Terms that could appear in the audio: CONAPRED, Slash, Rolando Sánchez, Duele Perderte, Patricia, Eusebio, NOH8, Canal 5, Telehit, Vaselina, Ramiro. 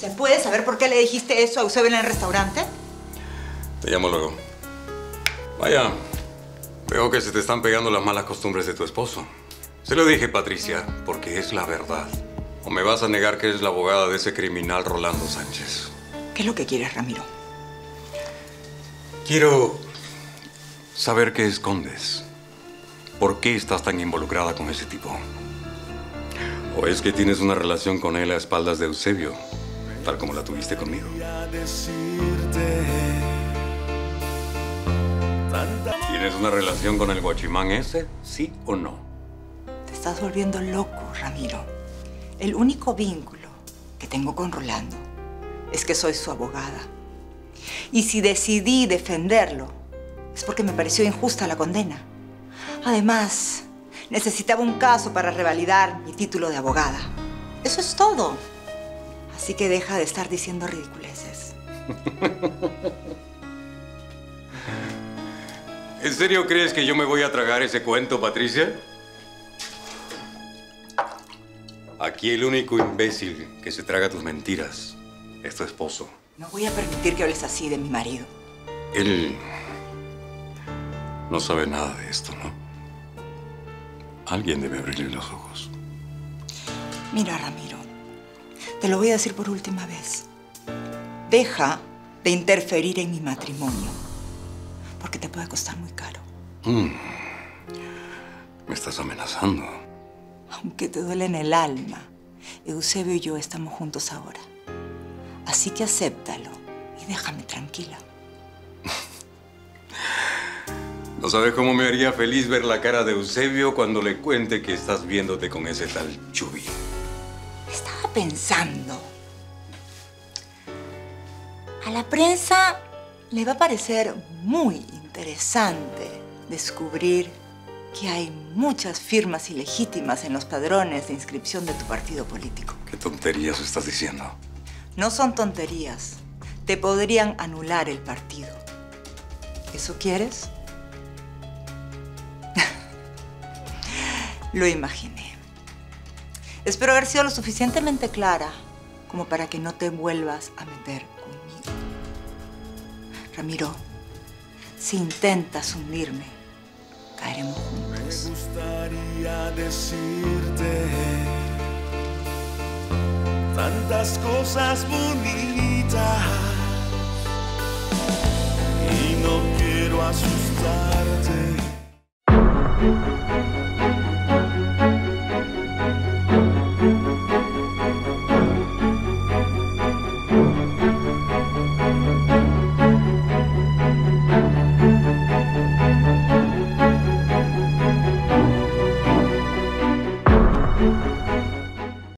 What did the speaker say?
¿Se puede saber por qué le dijiste eso a Eusebio en el restaurante? Te llamo luego. Vaya, veo que se te están pegando las malas costumbres de tu esposo. Se lo dije, Patricia, porque es la verdad. ¿O me vas a negar que eres la abogada de ese criminal Rolando Sánchez? ¿Qué es lo que quieres, Ramiro? Quiero saber qué escondes. ¿Por qué estás tan involucrada con ese tipo? ¿O es que tienes una relación con él a espaldas de Eusebio, tal como la tuviste conmigo? ¿Tienes una relación con el guachimán ese, sí o no? Te estás volviendo loco, Ramiro. El único vínculo que tengo con Rolando es que soy su abogada. Y si decidí defenderlo, es porque me pareció injusta la condena. Además, necesitaba un caso para revalidar mi título de abogada. Eso es todo. Así que deja de estar diciendo ridiculeces. ¿En serio crees que yo me voy a tragar ese cuento, Patricia? Aquí el único imbécil que se traga tus mentiras es tu esposo. No voy a permitir que hables así de mi marido. Él no sabe nada de esto, ¿no? Alguien debe abrirle los ojos. Mira, Ramiro, te lo voy a decir por última vez. Deja de interferir en mi matrimonio, porque te puede costar muy caro. Me estás amenazando. Aunque te duele en el alma, Eusebio y yo estamos juntos ahora. Así que acéptalo y déjame tranquila. ¿No sabes cómo me haría feliz ver la cara de Eusebio cuando le cuente que estás viéndote con ese tal Chubi? Estaba pensando. A la prensa le va a parecer muy interesante descubrir que hay muchas firmas ilegítimas en los padrones de inscripción de tu partido político. ¿Qué tonterías estás diciendo? No son tonterías. Te podrían anular el partido. ¿Eso quieres? Lo imaginé. Espero haber sido lo suficientemente clara como para que no te vuelvas a meter conmigo. Ramiro, si intentas hundirme, caeremos juntos. Me gustaría decirte tantas cosas bonitas y no quiero asustarte.